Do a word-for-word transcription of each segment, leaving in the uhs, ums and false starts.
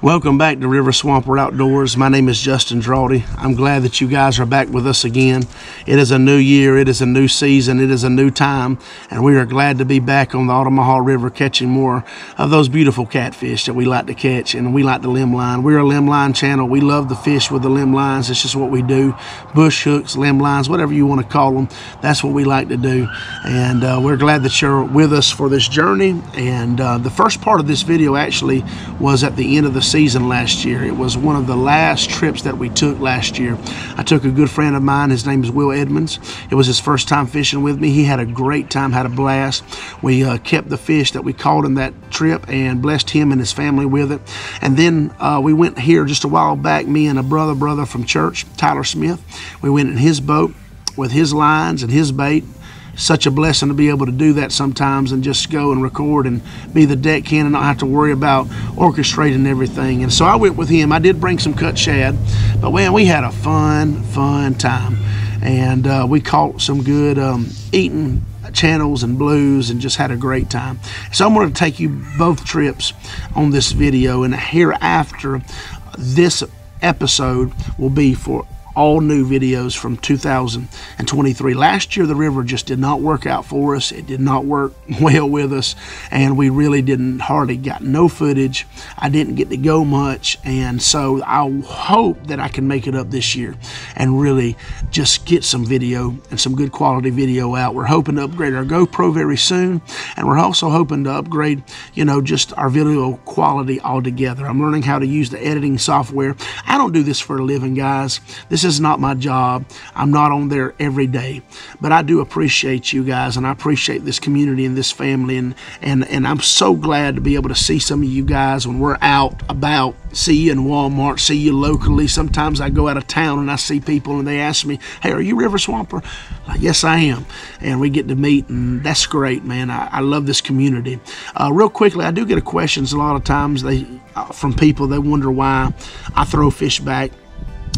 Welcome back to River Swamper Outdoors. My name is Justin Draughty. I'm glad that you guys are back with us again. It is a new year, it is a new season, it is a new time, and we are glad to be back on the Altamaha River catching more of those beautiful catfish that we like to catch, and we like to limb line. We're a limb line channel. We love the fish with the limb lines. It's just what we do. Bush hooks, limb lines, whatever you want to call them, that's what we like to do. And uh, we're glad that you're with us for this journey. And uh, the first part of this video actually was at the end of the season last year. It was one of the last trips that we took last year. I took a good friend of mine. His name is Will Edmonds. It was his first time fishing with me. He had a great time, had a blast. We uh, kept the fish that we caught in that trip and blessed him and his family with it. And then uh, we went here just a while back, me and a brother brother from church, Tyler Smith. We went in his boat with his lines and his bait. Such a blessing to be able to do that sometimes and just go and record and be the deckhand and not have to worry about orchestrating everything. And so I went with him. I did bring some cut shad, but man, we had a fun, fun time. And uh, we caught some good um, eating channels and blues and just had a great time. So I'm going to take you both trips on this video, and hereafter this episode will be for all new videos from two thousand twenty-three. Last year, the river just did not work out for us. It did not work well with us, and we really didn't hardly got no footage. I didn't get to go much, and so I hope that I can make it up this year and really just get some video and some good quality video out. We're hoping to upgrade our GoPro very soon, and we're also hoping to upgrade, you know, just our video quality altogether. I'm learning how to use the editing software. I don't do this for a living, guys. This is This is not my job. I'm not on there every day, but I do appreciate you guys, and I appreciate this community and this family, and and and I'm so glad to be able to see some of you guys when we're out about. See you in Walmart, see you locally. Sometimes I go out of town and I see people and they ask me, hey, are you River Swamper? Like, yes, I am. And we get to meet, and that's great, man. I, I love this community. Uh, real quickly, I do get a questions a lot of times they uh, from people. They wonder why I throw fish back.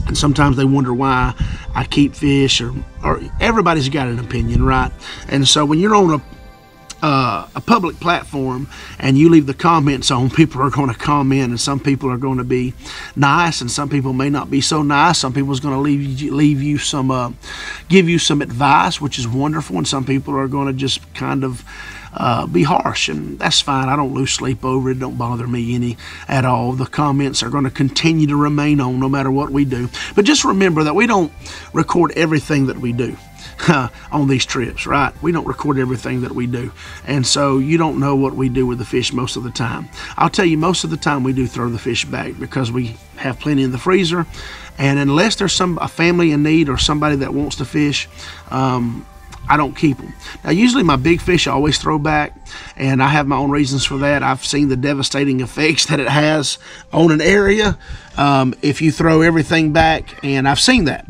And sometimes they wonder why I keep fish, or, or everybody's got an opinion, right? And so when you're on a Uh, a public platform and you leave the comments on, people are going to comment, and some people are going to be nice, and some people may not be so nice. Some people's going to leave you, leave you some, uh, give you some advice, which is wonderful, and some people are going to just kind of uh, be harsh, and that's fine. I don't lose sleep over it. Don't bother me any at all. The comments are going to continue to remain on no matter what we do. But just remember that we don't record everything that we do. On these trips, right? We don't record everything that we do, and so you don't know what we do with the fish most of the time. I'll tell you, most of the time we do throw the fish back because we have plenty in the freezer, and unless there's some a family in need or somebody that wants to fish, um, I don't keep them. Now, usually my big fish I always throw back, and I have my own reasons for that. I've seen the devastating effects that it has on an area um, if you throw everything back, and I've seen that.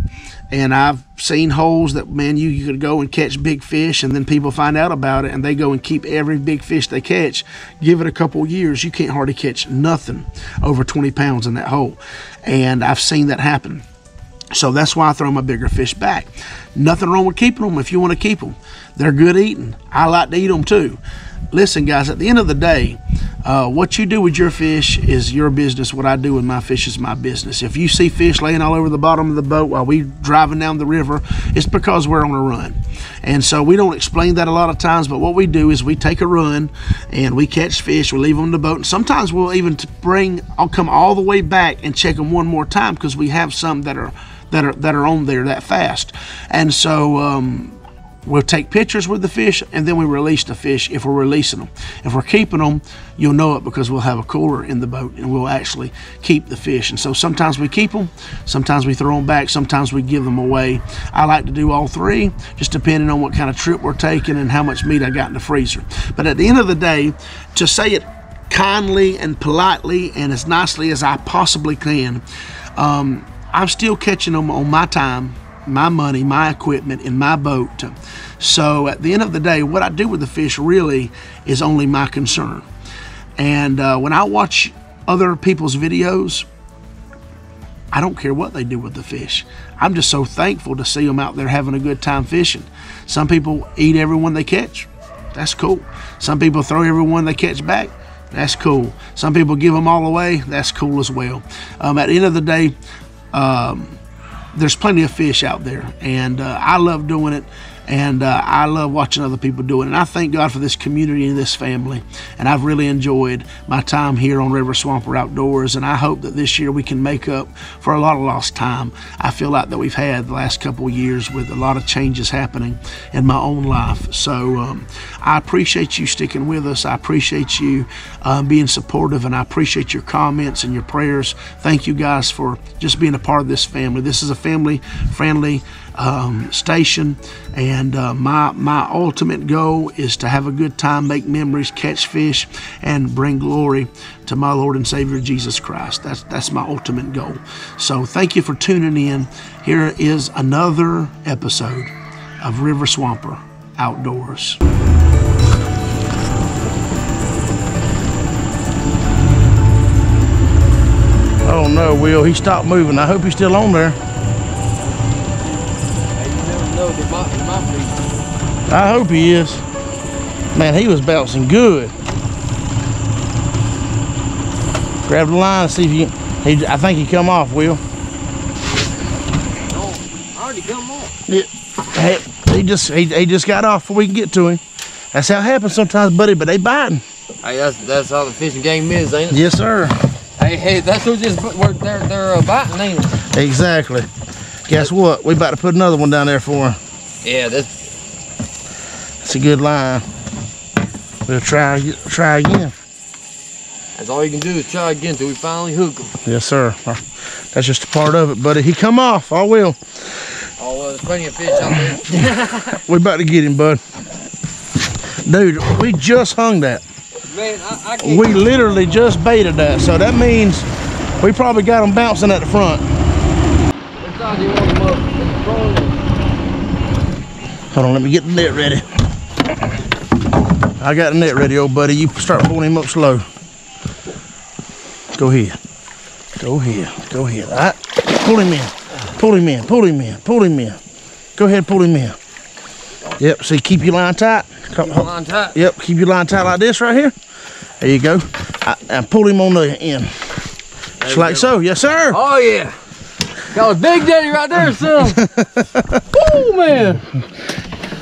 And I've seen holes that, man, you, you could go and catch big fish, and then people find out about it, and they go and keep every big fish they catch. Give it a couple years, you can't hardly catch nothing over twenty pounds in that hole. And I've seen that happen. So that's why I throw my bigger fish back. Nothing wrong with keeping them if you want to keep them. They're good eating. I like to eat them too. Listen, guys, at the end of the day, Uh, what you do with your fish is your business. What I do with my fish is my business. If you see fish laying all over the bottom of the boat while we're driving down the river, it's because we're on a run. And so we don't explain that a lot of times, but what we do is we take a run and we catch fish, we leave them in the boat, and sometimes we'll even bring, I'll come all the way back and check them one more time because we have some that are, that are, that are on there that fast. And so, um, we'll take pictures with the fish, and then we release the fish if we're releasing them. If we're keeping them, you'll know it because we'll have a cooler in the boat, and we'll actually keep the fish. And so sometimes we keep them, sometimes we throw them back, sometimes we give them away. I like to do all three, just depending on what kind of trip we're taking and how much meat I got in the freezer. But at the end of the day, to say it kindly and politely and as nicely as I possibly can, um, I'm still catching them on my time, my money, my equipment, in my boat. So at the end of the day, what I do with the fish really is only my concern. And uh, when I watch other people's videos, I don't care what they do with the fish. I'm just so thankful to see them out there having a good time fishing. Some people eat everyone they catch. That's cool. Some people throw everyone they catch back. That's cool. Some people give them all away. That's cool as well. Um, at the end of the day, um, there's plenty of fish out there, and uh, I love doing it, and uh, I love watching other people do it, and I thank God for this community and this family, and I've really enjoyed my time here on River Swamper Outdoors, and I hope that this year we can make up for a lot of lost time. I feel like that we've had the last couple of years with a lot of changes happening in my own life, so um, I appreciate you sticking with us. I appreciate you um, being supportive, and I appreciate your comments and your prayers. Thank you guys for just being a part of this family. This is a family-friendly um, station, and uh, my my ultimate goal is to have a good time, make memories, catch fish, and bring glory to my Lord and Savior Jesus Christ. That's that's my ultimate goal. So thank you for tuning in. Here is another episode of River Swamper Outdoors. Oh no, Will, he stopped moving. I hope he's still on there. I hope he is. Man, he was bouncing good. Grab the line and see if you can. He, I think he come off, Will. Oh, I already come off. Yeah, he just he, he just got off before we can get to him. That's how it happens sometimes, buddy. But they biting. Hey, that's that's how the fishing game is, ain't it? Yes, sir. Hey, hey, that's who just where they're they're uh, biting, ain't it? Exactly. Guess what? We about to put another one down there for him. Yeah, that's that's a good line. We'll try try again. That's all you can do is try again till we finally hook him. Yes, sir. That's just a part of it, buddy. He come off. I will. Oh well, there's plenty of fish out there. We about to get him, bud. Dude, we just hung that. Man, I, I can't. We literally just baited that, so that means we probably got him bouncing at the front. Hold on, let me get the net ready. I got the net ready, old buddy. You start pulling him up slow. Go ahead. Go ahead. Go ahead. All right. Pull him in. Pull him in. Pull him in. Pull him in. Go ahead, pull him in. Yep, see, keep your line tight. Keep your line tight. Yep, keep your line tight like this right here. There you go. And pull him on the end. Just like so. Yes, sir. Oh, yeah. Got a big daddy right there, son. Woo, man.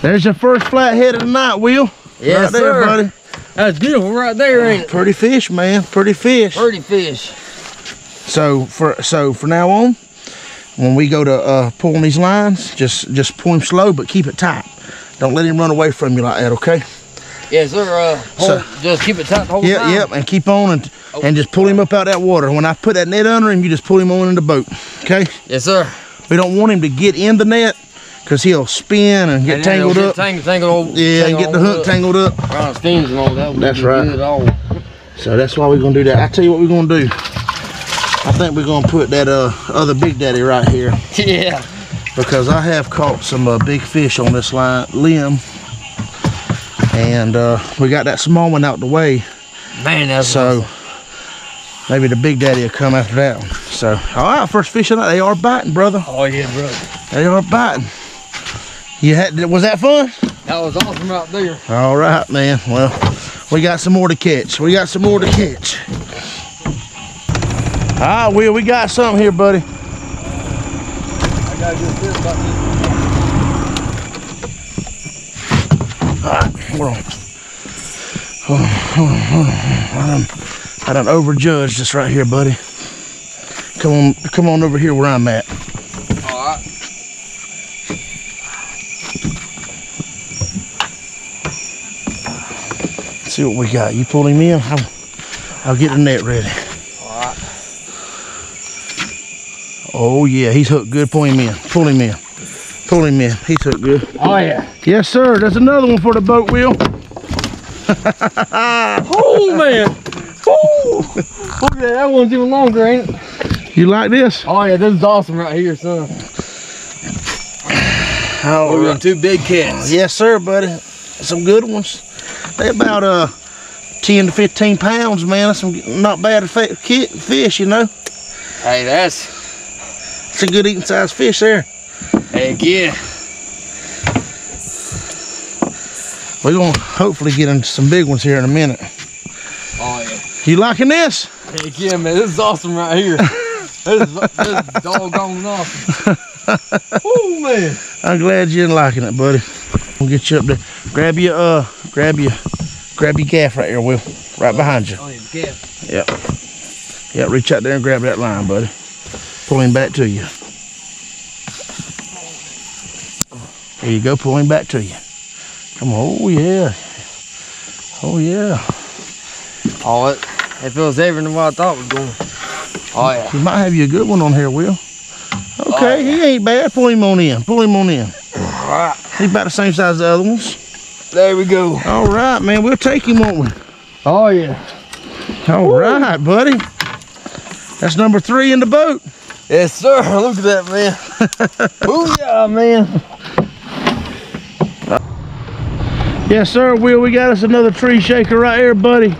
There's your first flathead of the night, Will. Yes, right there, sir. Buddy. That's beautiful right there, ain't it? Pretty fish, man. Pretty fish. Pretty fish. So for so for now on, when we go to uh, pulling these lines, just just pull him slow, but keep it tight. Don't let him run away from you like that, okay? Yes, sir. Uh, hold, so, just keep it tight the whole yep, time. Yep, and keep on and, oh, and just pull him up out of that water. When I put that net under him, you just pull him on in the boat, okay? Yes, sir. We don't want him to get in the net because he'll spin and get and tangled up. Tangled, tangled, yeah, tangled and get the hook up. Tangled up. Around steams and all that. That's right. At all. So that's why we're going to do that. I tell you what we're going to do. I think we're going to put that uh, other big daddy right here. Yeah. Because I have caught some uh, big fish on this line limb. And uh, we got that small one out the way. Man, that's so awesome. Maybe the big daddy will come after that one. So, all right, first fish of the night. They are biting, brother. Oh, yeah, brother. They are biting. You had, was that fun? That was awesome right there. All right, man. Well, we got some more to catch. We got some more to catch. All right, Will, we got something here, buddy. I got a good feel about this. Alright, hold on. Hold on, hold on, hold on. I done, I done overjudged this right here, buddy. Come on, come on over here where I'm at. Alright. Let's see what we got. You pull him in, I'll, I'll get the net ready. Alright. Oh yeah, he's hooked good. Pull him in, pull him in. Pull him in. He took good. Oh yeah. Yes, sir. There's another one for the boat, Will. Oh man. Oh. Look at that. That one's even longer, ain't it? You like this? Oh yeah, this is awesome right here, son. Oh, we're right. Two big cats. Yes, sir, buddy. Some good ones. They about uh ten to fifteen pounds, man. That's some not bad fish, you know. Hey, that's it's a good eating size fish there. Heck yeah. We're going to hopefully get into some big ones here in a minute. Oh yeah. You liking this? Heck yeah, man. This is awesome right here. This is, this is doggone awesome. Oh man. I'm glad you're liking it, buddy. We'll get you up there. Grab your uh grab your grab your gaff right here, Will. Right behind you. Oh yeah, the gaff. Yep. Yeah, reach out there and grab that line, buddy. Pull him back to you. There you go, pull him back to you. Come on, oh yeah. Oh yeah. Oh, it, it feels heavier than what I thought it was going. Oh yeah. He might have you a good one on here, Will. Okay, oh, yeah. He ain't bad. Pull him on in. Pull him on in. All right. He's about the same size as the other ones. There we go. All right, man. We'll take him, won't we? Oh yeah. All Woo. Right, buddy. That's number three in the boat. Yes, sir. Look at that, man. Booyah, man. Yes, sir, Will. We got us another tree shaker right here, buddy.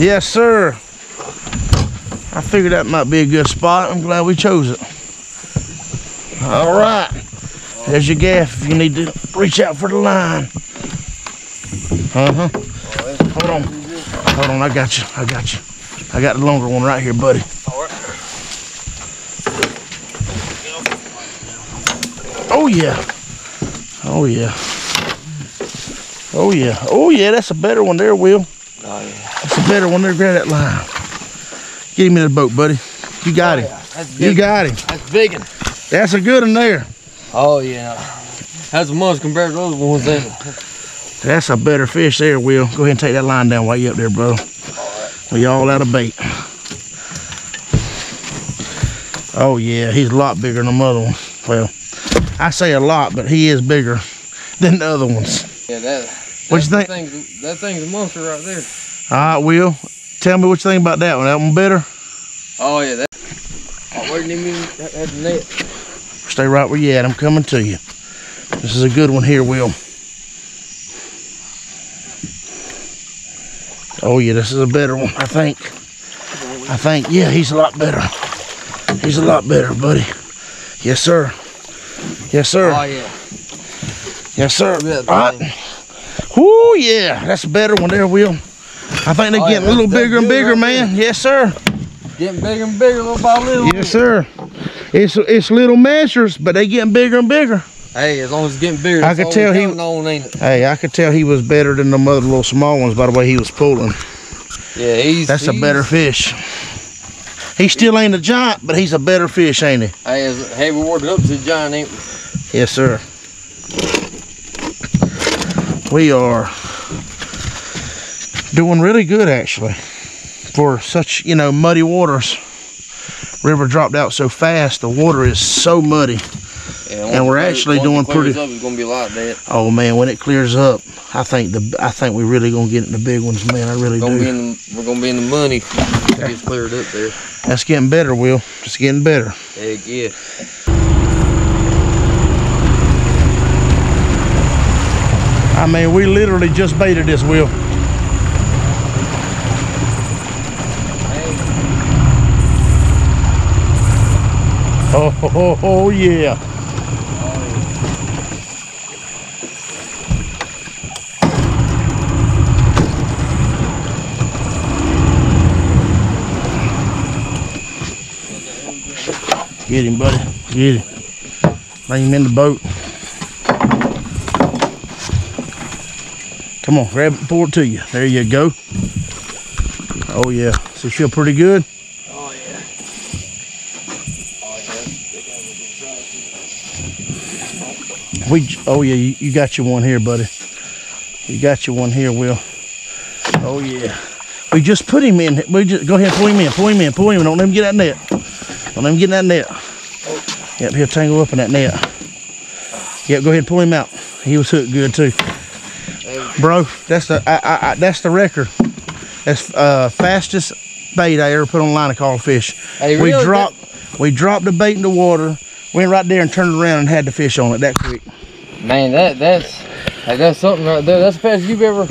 Yes, sir. I figured that might be a good spot. I'm glad we chose it. All right. There's your gaff if you need to reach out for the line. Uh-huh. Hold on. Hold on. I got you. I got you. I got the longer one right here, buddy. Oh yeah, oh yeah, oh yeah, oh yeah, that's a better one there, Will. Oh yeah. That's a better one there, grab that line. Get him in the boat, buddy. You got oh, him. Yeah. You got him. That's big one. That's a good one there. Oh yeah, that's a must compared to those ones there. That's a better fish there, Will. Go ahead and take that line down while you're up there, bro. All right. We all out of bait. Oh yeah, he's a lot bigger than the other one. Well. I say a lot, but he is bigger than the other ones. Yeah, that. What you think? Thing's, that thing's a monster right there. All right, Will. Tell me what you think about that one. That one better? Oh yeah, that. I wasn't even at the net. Stay right where you at. I'm coming to you. This is a good one here, Will. Oh yeah, this is a better one, I think. I think. Yeah, he's a lot better. He's a lot better, buddy. Yes, sir. Yes, sir. Oh, yeah. Yes, sir. Good, all right. Whoo, yeah. That's a better one there, Will. I think they're oh, getting yeah, a little bigger and bigger, right man. There. Yes, sir. Getting bigger and bigger little by little. Yes, bit. Sir. It's it's little measures, but they getting bigger and bigger. Hey, as long as it's getting bigger, I could tell he. On, ain't it? Hey, I could tell he was better than the other little small ones by the way he was pulling. Yeah, he's. That's he's, a better fish. He still ain't a giant, but he's a better fish, ain't he? Hey, hey we warmed up to the giant, ain't we? Yes, sir. We are doing really good, actually, for such, you know, muddy waters. River dropped out so fast, the water is so muddy. Yeah, and we're clear, actually doing pretty... Up, it's gonna be like that. Oh, man, when it clears up, I think the I think we're really going to get in the big ones, man. I really we're gonna do. Be in the, we're going to be in the money if it gets cleared up there. That's getting better, Will. It's getting better. Heck yeah. I mean, we literally just baited this, Will. Hey. Oh, oh, oh, yeah. Get him, buddy. Get him. Bring him in the boat. Come on, grab it and pour it to you. There you go. Oh, yeah. Does he feel pretty good? Oh, yeah. Oh, yeah. We, oh, yeah. You, you got your one here, buddy. You got your one here, Will. Oh, yeah. We just put him in. We just, go ahead and pull him in. Pull him in. Pull him in. Don't let him get that net. Don't let him get in that net. Oh. Yep, he'll tangle up in that net. Yep, go ahead and pull him out. He was hooked good too, bro. That's the I, I, I, that's the record. That's uh, fastest bait I ever put on line to call a fish. Hey, we really dropped we dropped the bait in the water, went right there and turned around and had the fish on it that quick. Man, that that's like, that's something right there. That's the fastest you've ever.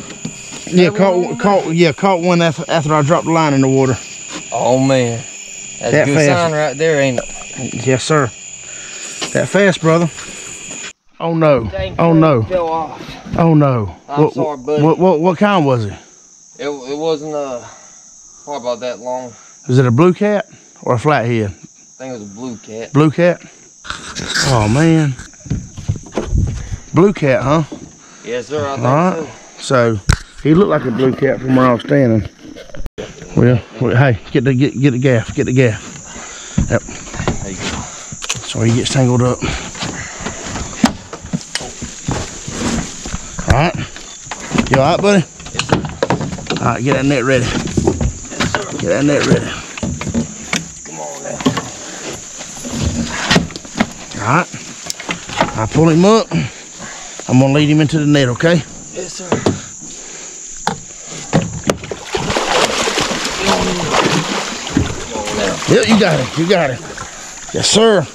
Yeah, caught caught yeah caught one after, after I dropped the line in the water. Oh man. That's that a good fast. Sign right there, ain't it? Yes, sir. That fast, brother. Oh no! Oh no! Fell off. Oh no! I'm what, sorry, buddy. What, what what kind was it? It it wasn't uh probably about that long. Is it a blue cat or a flathead? I think it was a blue cat. Blue cat. Oh man. Blue cat, huh? Yes, sir. I think all right. So. so he looked like a blue cat from where I was standing. Well, well hey, get the get get the gaff, get the gaff. Yep. There you go. Sorry, he gets tangled up. Alright. You alright, buddy? Yes, sir. Alright, get that net ready. Yes, sir. Get that net ready. Come on now. Alright. I pull him up. I'm gonna lead him into the net, okay? Yes, sir. Come on now. Yep, you got it. You got it. Yes, sir.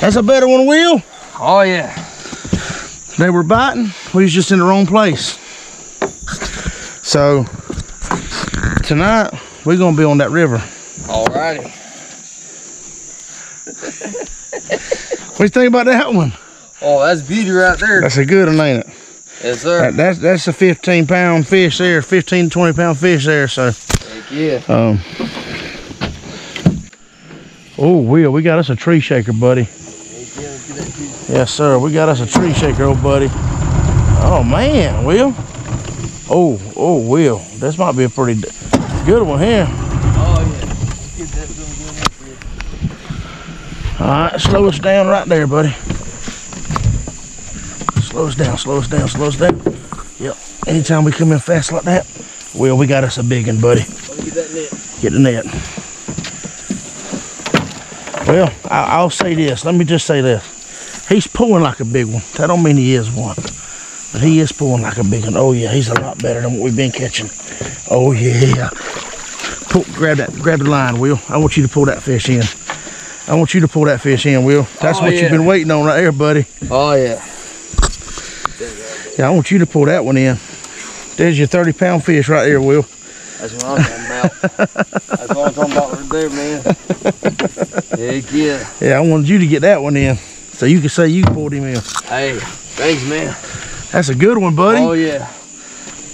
That's a better one, Will. Oh yeah, they were biting. We was just in the wrong place. So tonight we're gonna be on that river. Alrighty. What do you think about that one? Oh, that's beauty right there. That's a good one, ain't it? Yes, sir. That, that's that's a fifteen pound fish there, fifteen to twenty pound fish there. So. Heck yeah. Um. Oh, Will, we got us a tree shaker, buddy. Yes, sir. We got us a tree shaker, old buddy. Oh man, Will. Oh, oh, Will. This might be a pretty good one here. Oh yeah. Get that little good one. All right, slow us down right there, buddy. Slow us down. Slow us down. Slow us down. Yep. Anytime we come in fast like that, Will, we got us a big one, buddy. Get that net. Get the net. Well, I I'll say this. Let me just say this. He's pulling like a big one. That don't mean he is one, but he is pulling like a big one. Oh yeah, he's a lot better than what we've been catching. Oh yeah. Pull, grab that, grab the line, Will. I want you to pull that fish in. I want you to pull that fish in, Will. That's oh, what yeah. you've been waiting on right here, buddy. Oh yeah. Yeah, I want you to pull that one in. There's your thirty pound fish right there, Will. That's what I'm talking about. That's what I'm talking about right there, man. Heck yeah. Yeah, I wanted you to get that one in. So you can say you pulled him in. Hey, thanks, man. That's a good one, buddy. Oh yeah.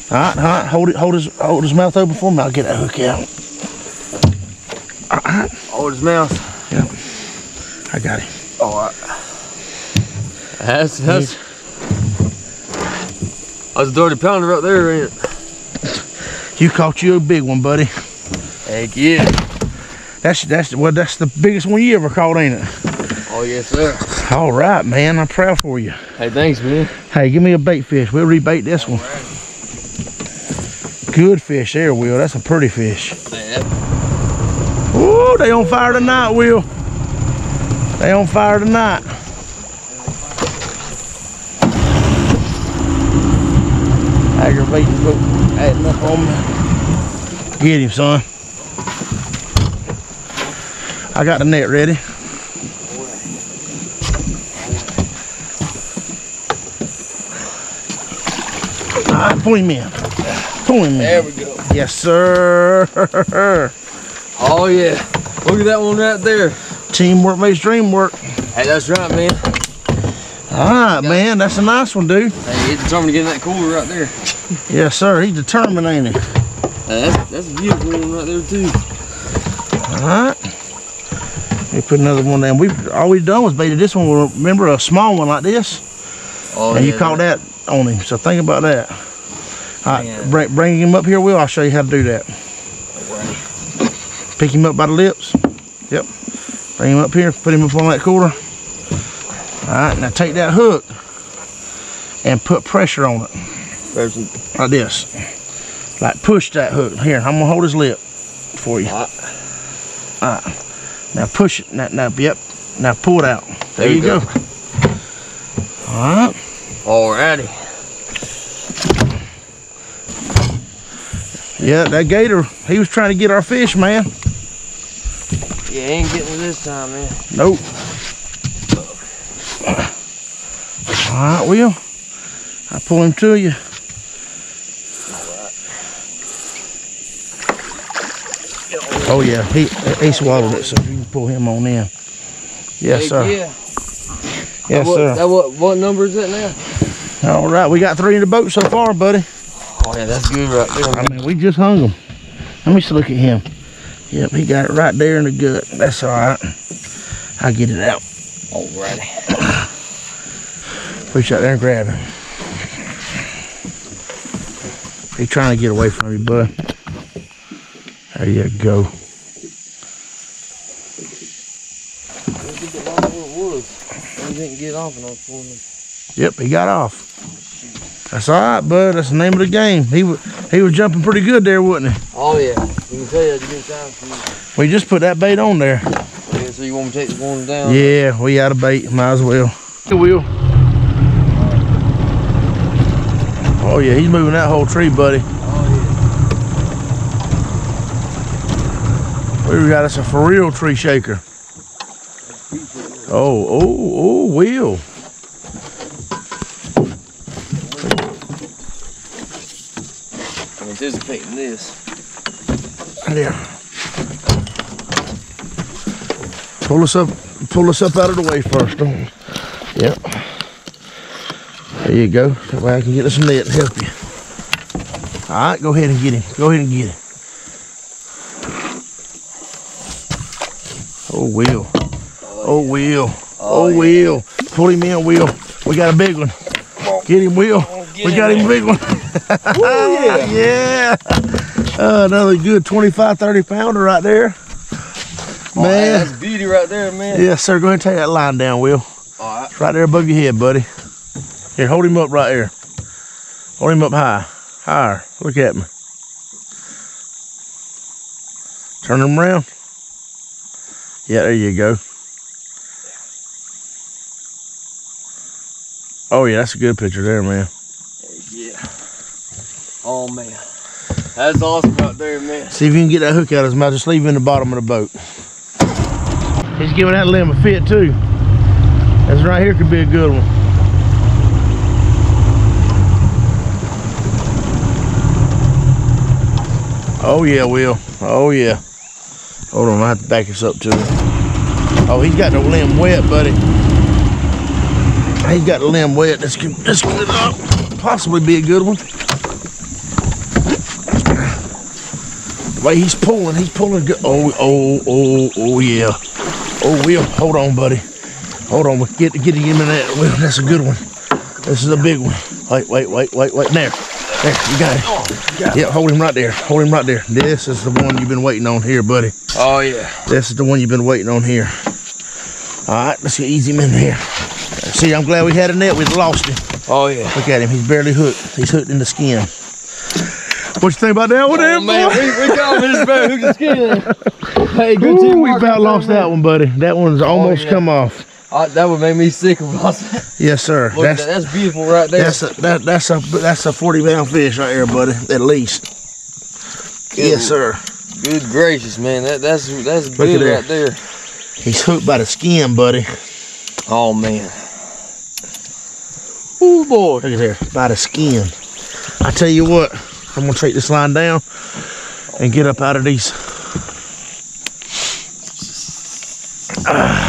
All right, all right. Hold it. Hold his. Hold his mouth open for me. I'll get that hook out. All right. Hold his mouth. Yep. I got him. All right. That's that's. That's a thirty pounder right there, ain't it? You caught you a big one, buddy. Heck yeah. That's that's well that's the biggest one you ever caught, ain't it? Oh yes, sir. All right, man. I'm proud for you. Hey, thanks, man. Hey, give me a bait fish. We'll rebait this all one. Right. Good fish there, Will. That's a pretty fish. Yeah. Woo! They on fire tonight, Will. They on fire tonight. Aggravating boat. Adding up on me. Get him, son. I got the net ready. Alright, pull him in. Pull him in. There we go. Yes, sir. Oh, yeah. Look at that one right there. Teamwork makes dream work. Hey, that's right, man. Alright, man. That's a nice one, dude. Hey, he's determined to get in that cooler right there. Yes, sir. He's determined, ain't he? Hey, that's, that's a beautiful one right there, too. Alright. We put another one down. We've, all we've done was baited this one. Remember a small one like this? Oh, and yeah. You caught that on him, so think about that. All right, bring, bring him up here, Will. I'll show you how to do that. Pick him up by the lips. Yep. Bring him up here. Put him up on that cooler. All right, now take that hook and put pressure on it. Like this. Like push that hook. Here, I'm gonna hold his lip for you. All right. Now push it. Now, now, yep. Now pull it out. There, there you go. go. All right. Alrighty. Yeah, that gator, he was trying to get our fish, man. Yeah, ain't getting it this time, man. Nope. Alright, Will. I'll pull him to you. Alright. Oh yeah, he he swallowed it, so you can pull him on in. Yes, Heck sir. Yeah. Yes, what, sir. That what, what number is it now? All right, we got three in the boat so far, buddy. Oh, yeah, that's good right there. I mean, we just hung them. Let me just look at him. Yep, he got it right there in the gut. That's all right. I'll get it out. All righty. Reach out there and grab him. He's trying to get away from you, bud. There you go. Didn't get off and for me. Yep, he got off. That's all right, bud. That's the name of the game. He was he was jumping pretty good there, wasn't he? Oh yeah, you can tell you had a good time for you. We just put that bait on there. Yeah, so you want to take the one down? Yeah, right? We out of bait. Might as well. It will. Oh yeah, he's moving that whole tree, buddy. Oh yeah. We got us a for real tree shaker. Oh, oh, oh, Will. I'm anticipating this. Yeah. Pull us up, pull us up out of the way first. Don't we? Yep. There you go. That way I can get us a net and help you. All right, go ahead and get him. Go ahead and get him. Oh, Will. Oh, Will. Oh, oh yeah. Will. Pull him in, Will. We got a big one. Get him, Will. Get we got him a big one. Ooh, yeah. yeah. Uh, another good twenty-five, thirty pounder right there. Oh, man. Hey, that's beauty right there, man. Yeah, sir. Go ahead and take that line down, Will. All right. It's right there above your head, buddy. Here, hold him up right here. Hold him up high. Higher. Look at me. Turn him around. Yeah, there you go. Oh yeah, that's a good picture there, man. Yeah. Oh man, that's awesome out there, man. See if you can get that hook out of his mouth. Just leave him in the bottom of the boat. He's giving that limb a fit too. This right here could be a good one. Oh yeah, Will. Oh yeah. Hold on, I have to back this up too. Oh, he's got the limb wet, buddy. He's got the limb wet. This could, this could uh, possibly be a good one. The way he's pulling, he's pulling good. Oh, oh, oh, oh, yeah. Oh, Will, hold on, buddy. Hold on, get, get him in that. Will, that's a good one. This is a big one. Wait, wait, wait, wait, wait. There, there, you got it. Yeah, hold him right there. Hold him right there. This is the one you've been waiting on here, buddy. Oh, yeah. This is the one you've been waiting on here. All right, let's ease him in here. See, I'm glad we had a net. We lost him. Oh, yeah. Look at him. He's barely hooked. He's hooked in the skin. What you think about that one, oh, there, man? Boy? We, we got him in his bag, hooked the skin. Hey, good team. We about lost that one, buddy. That one's almost oh, yeah. come off. Uh, that would make me sick of us. Yes, sir. Look, that's, that's beautiful right there. That's a, that, that's a, that's a forty pound fish right here, buddy, at least. Good. Yes, sir. Good gracious, man. That, that's that's Look good right there. there. He's hooked by the skin, buddy. Oh, man. Oh boy. Look at there, by the skin. I tell you what, I'm gonna take this line down and get up out of these. Uh,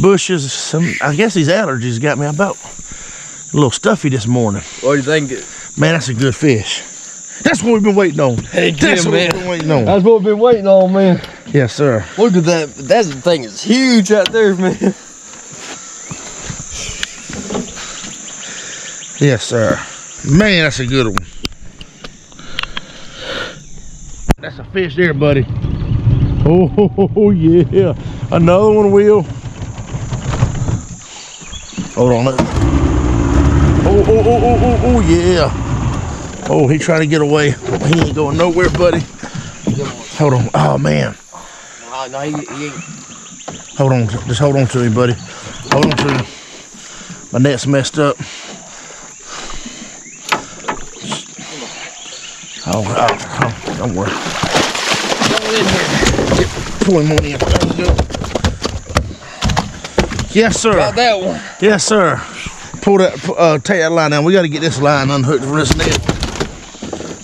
bushes, some, I guess these allergies got me about a little stuffy this morning. What do you think? Man, that's a good fish. That's what we've been waiting on. Hey, that's what man. we've been waiting on. That's what we've been waiting on, man. Yes, sir. Look at that. That thing is huge out there, man. Yes, sir. Man, that's a good one. That's a fish there, buddy. Oh, oh, oh yeah. Another one, Will. Hold on. Oh, oh, oh, oh, oh, oh, yeah. Oh, he trying to get away. He ain't going nowhere, buddy. Hold on. Oh, man. No, no, he, he ain't. Hold on. Just hold on to me, buddy. Hold on to me. My net's messed up. Oh, oh, oh, don't worry. Pull him on in. Yes, sir. Got that one. Yes, sir. Pull that, uh, take that line down. We got to get this line unhooked from this net.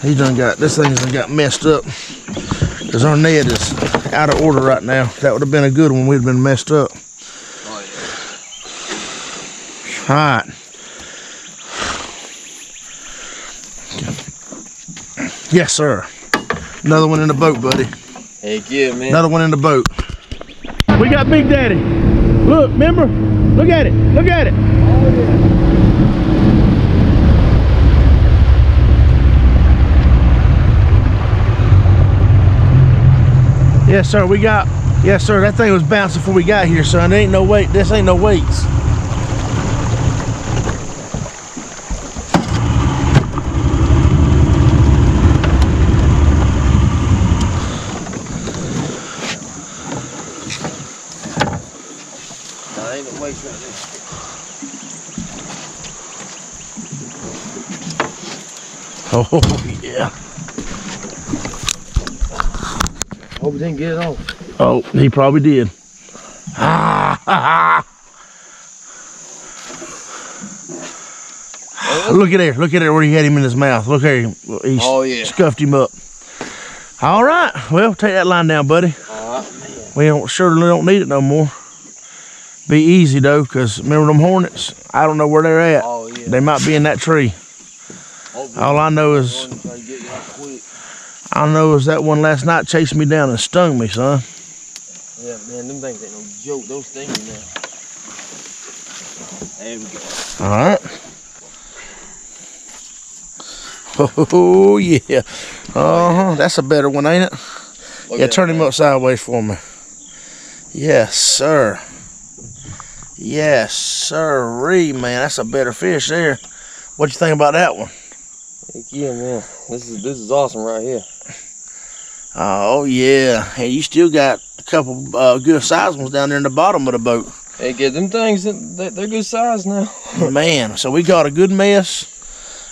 He done got, this thing's done got messed up. Because our net is out of order right now. That would have been a good one. We'd have been messed up. Oh, yeah. All right. Yes, sir. Another one in the boat, buddy. Heck yeah, man. Another one in the boat. We got Big Daddy. Look, remember? Look at it. Look at it. Oh, yeah. Yes, sir, we got, yes, sir, that thing was bouncing before we got here, son. There ain't no weight, this ain't no weights. Nah, ain't no weights right there. Oh, yeah. Hope he didn't get it off. Oh, he probably did. Ah, ha, ha. Look at there. Look at there where he had him in his mouth. Look at him. He oh, yeah. Scuffed him up. All right. Well, take that line down, buddy. All right, man. We don't, surely don't need it no more. Be easy, though, because remember them hornets? I don't know where they're at. Oh, yeah. They might be in that tree. Oh, all I know is... I know is that one last night chased me down and stung me, son. Yeah, man, them things ain't no joke. Those things now. There we go. All right. Oh, yeah. Uh-huh. That's a better one, ain't it? Look yeah, turn him man. Up sideways for me. Yes, sir. Yes, sirree, man. That's a better fish there. What you think about that one? Heck yeah, man. This is, this is awesome right here. Oh, yeah. And hey, you still got a couple uh, good size ones down there in the bottom of the boat. Hey, get them things, they're good size now. Man, so we got a good mess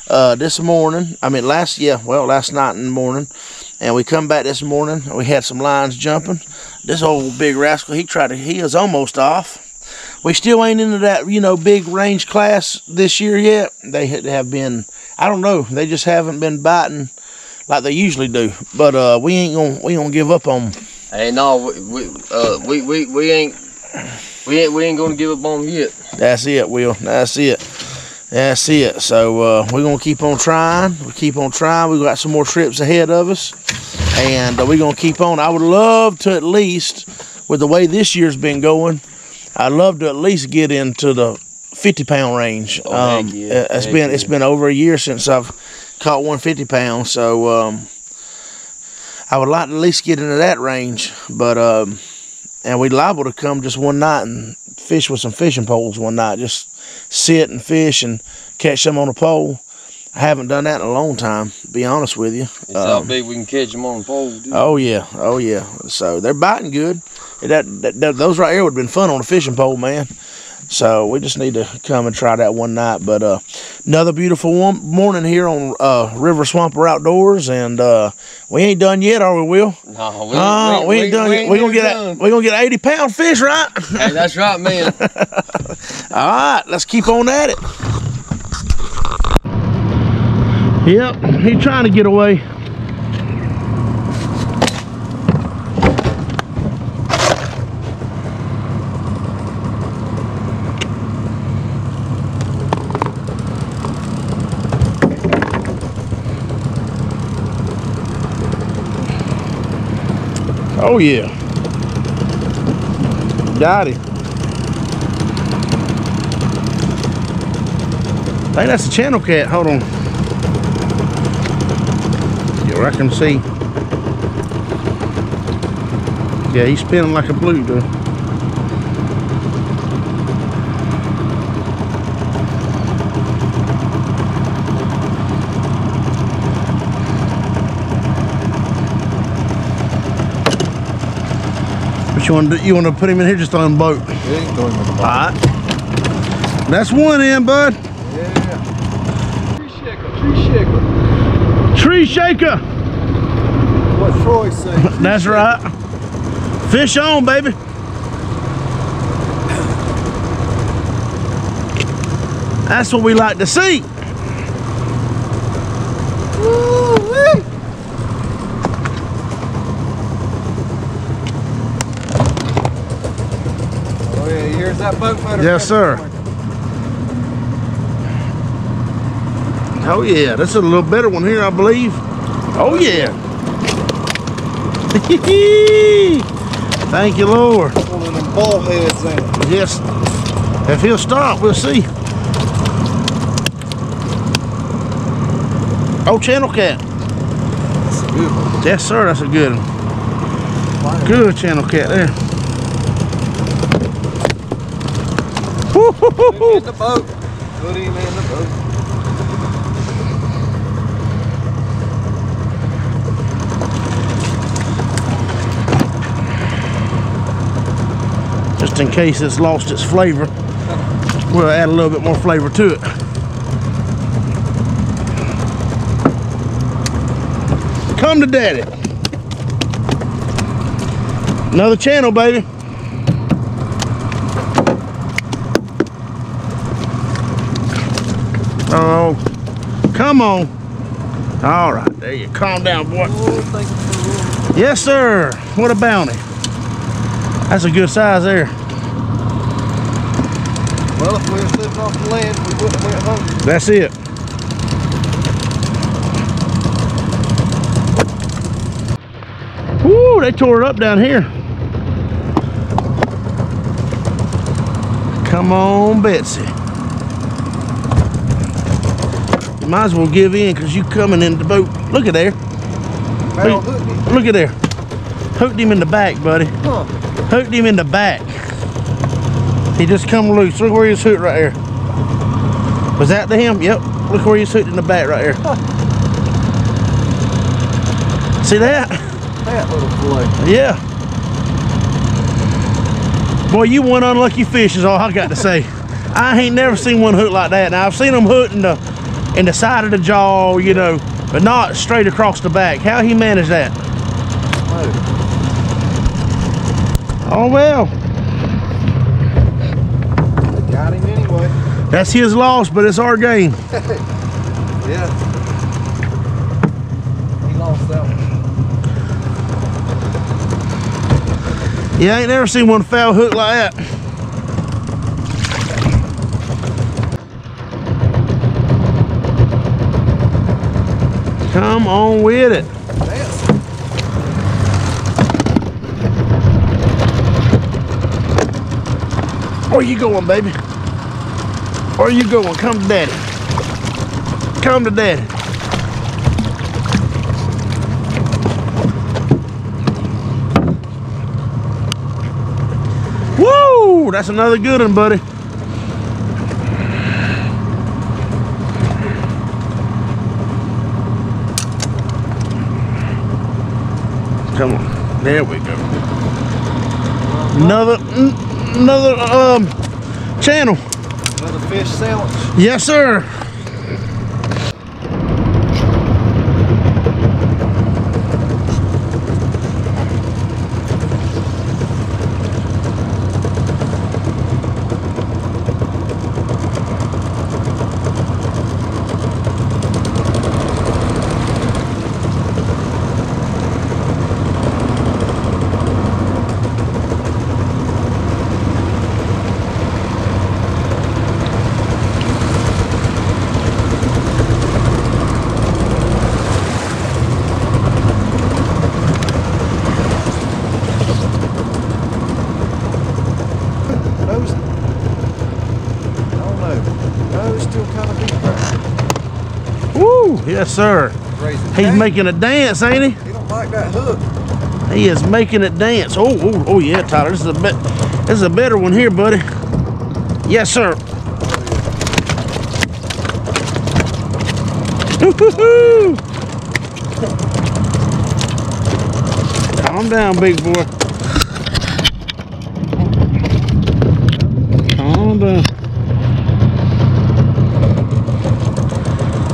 uh, this morning. I mean, last, yeah, well, last night in the morning. And we come back this morning, and we had some lines jumping. This old big rascal, he tried to, he was almost off. We still ain't into that, you know, big range class this year yet. They have been, I don't know, they just haven't been biting like they usually do. But uh, we ain't gonna, we gonna give up on them. Hey, no, we we, uh, we we we ain't we ain't we ain't gonna give up on them yet. That's it, Will. That's it. That's it. So uh, we're gonna keep on trying. We keep on trying. We got some more trips ahead of us, and uh, we're gonna keep on. I would love to at least, with the way this year's been going. I'd love to at least get into the fifty pound range. Oh, um, yeah, it's been yeah. it's been over a year since I've caught one fifty pounds, so um, I would like to at least get into that range. But um, and we liable to come just one night and fish with some fishing poles one night, just sit and fish and catch them on a pole. I haven't done that in a long time, to be honest with you. It's um, how big we can catch them on a pole, dude. Oh yeah, oh yeah. So they're biting good. That, that those right here would have been fun on a fishing pole, man. So we just need to come and try that one night. But uh, another beautiful one morning here on uh, River Swamper Outdoors, and uh, we ain't done yet, are we, Will? No, we, uh, we, we ain't done. We, we, we gonna get done. A, we gonna get an eighty pound fish, right? Hey, that's right, man. All right, let's keep on at it. Yep, he's trying to get away. Oh yeah, got it. I think that's a channel cat, hold on. Yeah, where I can see. Yeah, he's spinning like a blue dude. You want, to, you want to put him in here, just throw him in the boat? Yeah, throw him in the boat. All right. That's one in, bud. Yeah. Tree shaker, tree shaker. Tree shaker. What Troy said. That's shaker. Right. Fish on, baby. That's what we like to see. Woo-wee. Wait, here's that bug photo. Yes, sir. Oh yeah, that's a little better one here, I believe. Oh yeah. Thank you, Lord. One of them ball heads in it. Yes. If he'll stop, we'll see. Oh, channel cat. That's a good one. Yes, sir. That's a good one. Wow. Good channel cat there. Woo hoo hoo hoo! In the boat. Put him in the boat. Just in case it's lost its flavor, we'll add a little bit more flavor to it. Come to daddy. Another channel, baby. Oh, come on. All right, there you calm down, boy. Yes, sir. What a bounty. That's a good size there. Well, if we were slipping off the land, we wouldn't have went hungry. That's it. Woo, they tore it up down here. Come on, Betsy. You might as well give in because you coming in the boat. Look at there. Look, look at there. Hooked him in the back, buddy. Huh. Hooked him in the back. He just come loose. Look where he was hooked right here. Was that to him? Yep. Look where he was hooked in the back right here. Huh. See that? That little boy. Yeah. Boy, you one unlucky fish is all I got to say. I ain't never seen one hooked like that. Now I've seen them hooked in the in the side of the jaw, you know, but not straight across the back. How he managed that? Oh. Oh well. They got him anyway. That's his loss, but it's our game. Yeah. He lost that one. Yeah, I ain't never seen one foul hook like that. Come on with it. Where you going, baby? Where you going? Come to daddy. Come to daddy. Woo! That's another good one, buddy. Come on. There we go. Another... Mm, another um channel, another fish sandwich. Yes, sir. Yes, sir. He's making a dance, ain't he? He don't like that hook. He is making it dance. Oh, oh, oh yeah, Tyler. This is a bit. This is a better one here, buddy. Yes, sir. Woo-hoo-hoo. Calm down, big boy. Calm down.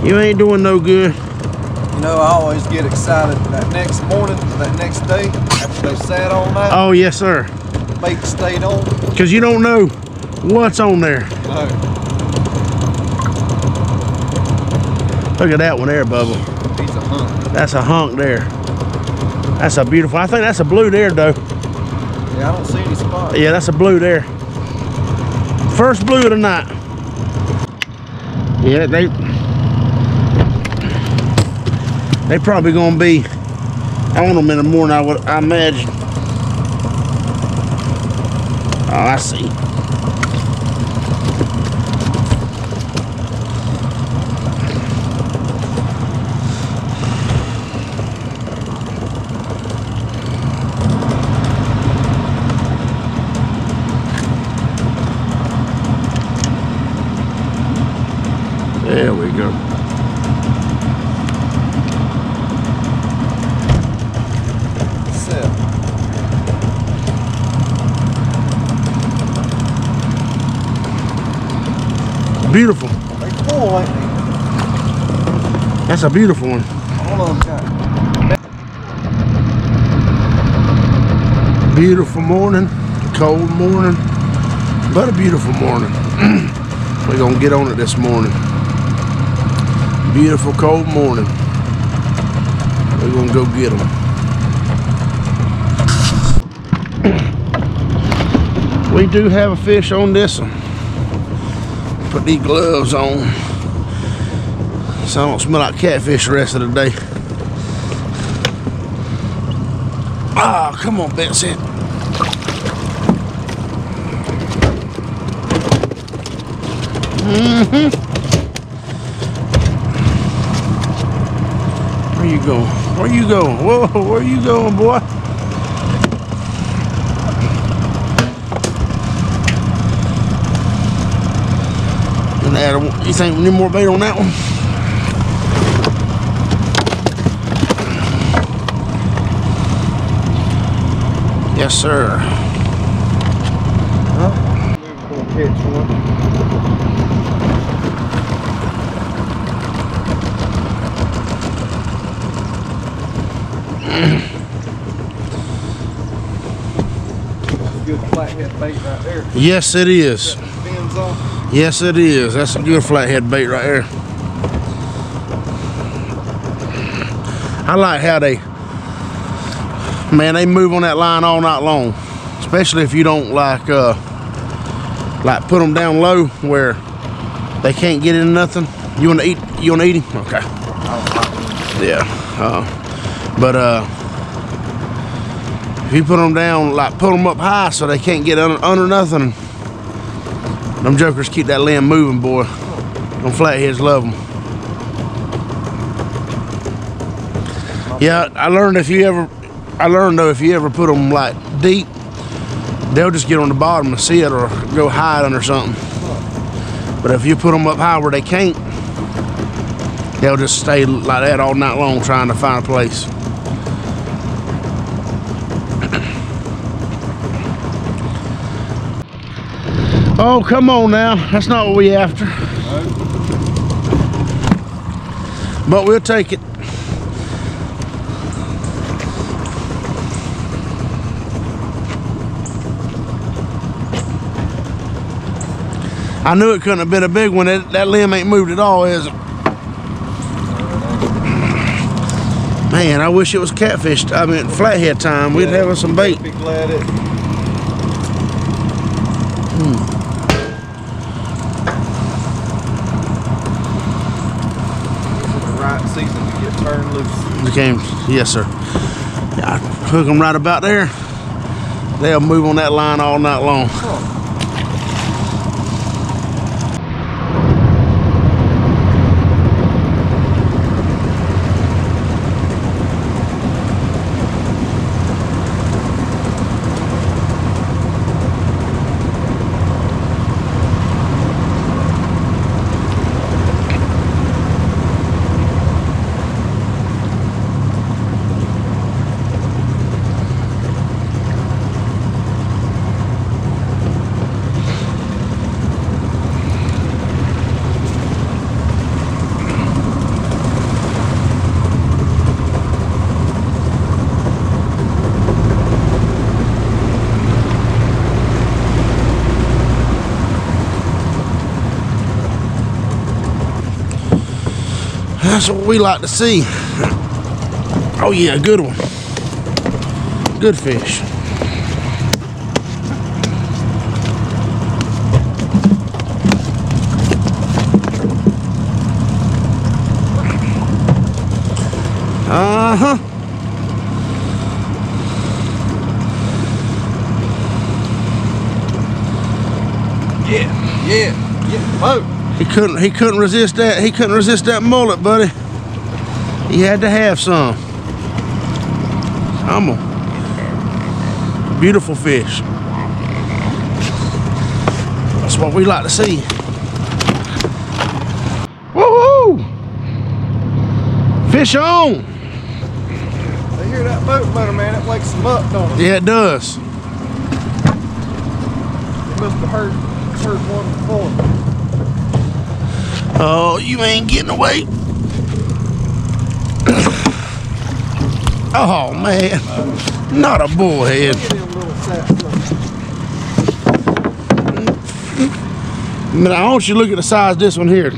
You ain't doing no good. You know, I always get excited that next morning, that next day, after they sat all night. Oh, yes, sir. The bait stayed on. Because you don't know what's on there. No. Look at that one there, Bubba. He's a hunk. That's a hunk there. That's a beautiful, I think that's a blue there, though. Yeah, I don't see any spots. Yeah, that's a blue there. First blue of the night. Yeah, they they probably gonna be on them in the morning, I would I imagine. Oh, I see. There we go. Beautiful. They cool, ain't they? That's a beautiful one. All of them. Beautiful morning, cold morning, but a beautiful morning. We're gonna get on it this morning. Beautiful cold morning. We're gonna go get them. We do have a fish on this one. Put these gloves on so I don't smell like catfish the rest of the day. Ah, oh, come on, Betsy. Mm-hmm. Where you going? Where you going? Whoa, where you going, boy? Gonna add a, you think we need more bait on that one? Yes, sir. Huh? We're gonna catch one. Good flathead bait right there. Yes, it is. Yes, it is. That's a good flathead bait right there. I like how they, man, they move on that line all night long. Especially if you don't like, uh, like put them down low where they can't get into nothing. You want to eat? You want to eat him? Okay. Yeah. Uh, But uh, if you put them down, like put them up high so they can't get under, under nothing, them jokers keep that limb moving, boy. Them flatheads love them. Yeah, I learned if you ever, I learned though if you ever put them like deep, they'll just get on the bottom and see it or go hide under something. But if you put them up high where they can't, they'll just stay like that all night long trying to find a place. Oh, come on now. That's not what we after. No. But we'll take it. I knew it couldn't have been a big one. That, that limb ain't moved at all, is it? Man, I wish it was catfish. I mean, flathead time. We'd yeah, have some bait. Be glad it. Hmm. Season to get turned loose. Became, yes, sir. I hook them right about there. They'll move on that line all night long. That's what we like to see. Oh yeah, good one. Good fish. Uh-huh. Yeah, yeah, yeah. Whoa. He couldn't he couldn't resist that. He couldn't resist that mullet, buddy. He had to have some. Come on. Beautiful fish. That's what we like to see. Woohoo! Fish on! I hear that boat motor, man. It wakes them up, don't it? Yeah, it does. Must have heard, heard one before. Oh, you ain't getting away. Oh, man. Not a bullhead. I mean, I want you to look at the size of this one here.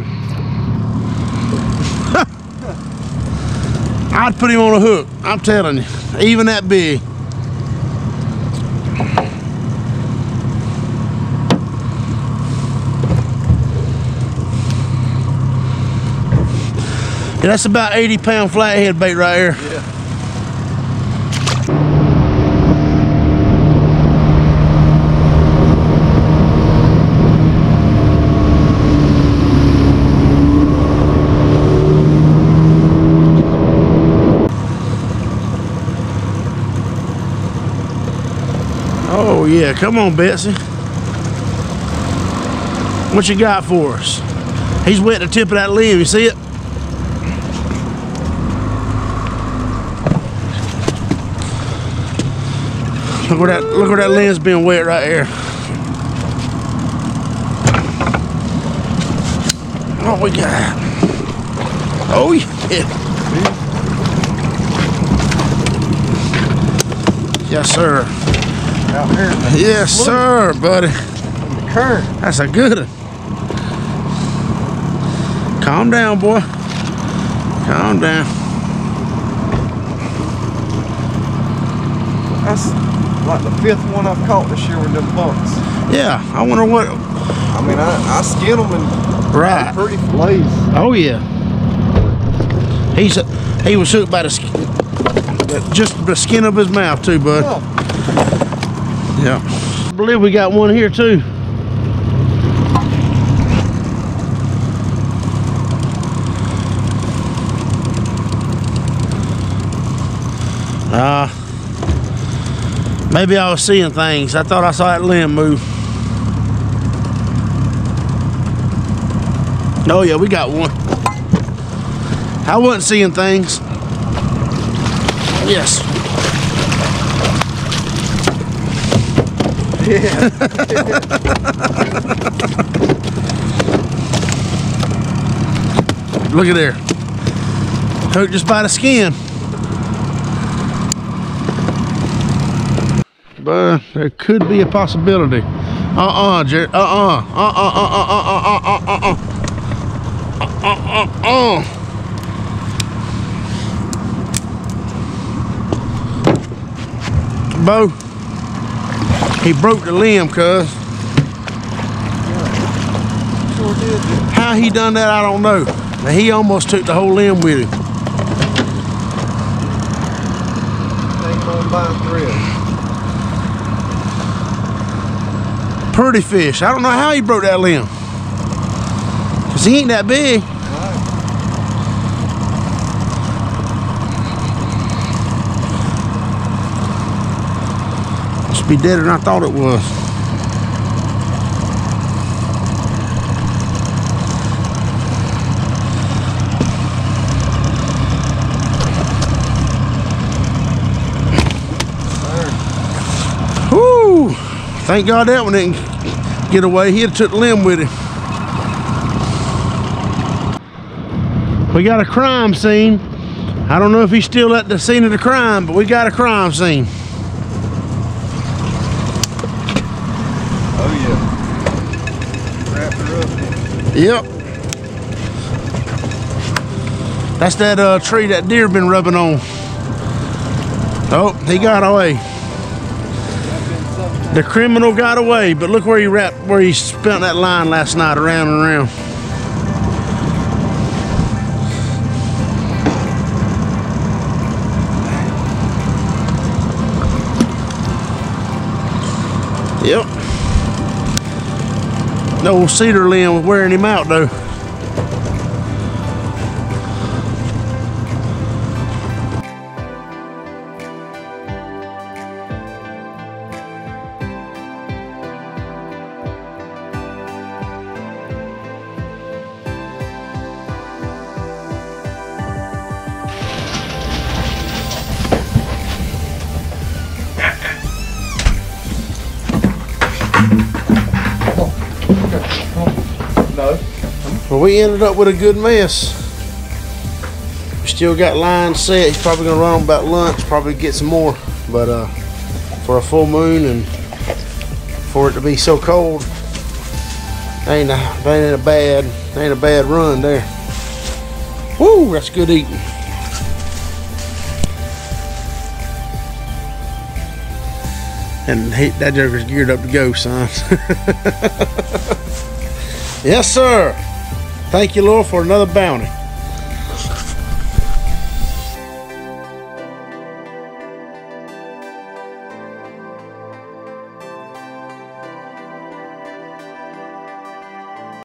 I'd put him on a hook. I'm telling you. Even that big. Yeah, that's about eighty pound flathead bait right here. Yeah. Oh yeah, come on Betsy. What you got for us? He's wet the tip of that leaf, you see it? Look where that look where that lens being wet right here. Oh we got. Oh yeah. Yes sir. Out here. Yes sir, buddy. The curve. That's a good one. Calm down, boy. Calm down. That's like the fifth one I've caught this year with them bunks. Yeah, I wonder what. I mean, I, I skin them and right. Pretty blaze. Oh yeah. He's a, he was hooked by the skin, just the skin of his mouth too, bud. Yeah. yeah. I believe we got one here too. Ah. Uh, Maybe I was seeing things. I thought I saw that limb move. Oh yeah, we got one. I wasn't seeing things. Yes. Yeah. Look at there. Hooked just by the skin. Uh, there could be a possibility. Uh-uh, Jared. Uh-uh. Uh-uh. Uh-uh. Uh-uh. Uh-uh. Uh-uh. Uh-uh. Bo. He broke the limb, cuz. How he done that, I don't know. He almost took the whole limb with him. Take on by a thread. Pretty fish. I don't know how he broke that limb. Cause he ain't that big. Right. Must be deader than I thought it was. Woo! Thank God that one didn't get away. He had took the limb with him. We got a crime scene. I don't know if he's still at the scene of the crime, but we got a crime scene. Oh yeah. Wrap her up. Yep. That's that uh, tree that deer been rubbing on. Oh, he got away. The criminal got away, but look where he wrapped, where he spent that line last night, around and around. Yep. The old cedar limb was wearing him out though. Well, we ended up with a good mess. We still got lines set. He's probably gonna run on about lunch, probably get some more. But uh, for a full moon and for it to be so cold, that ain't a, that ain't a bad, that ain't a bad run there. Woo, that's good eating. And he, that joker's geared up to go, son. Yes, sir. Thank you, Lord, for another bounty.